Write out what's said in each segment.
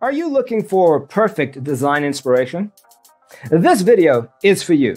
Are you looking for perfect design inspiration? This video is for you.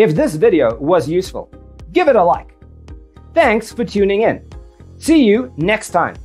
If this video was useful, give it a like. Thanks for tuning in. See you next time.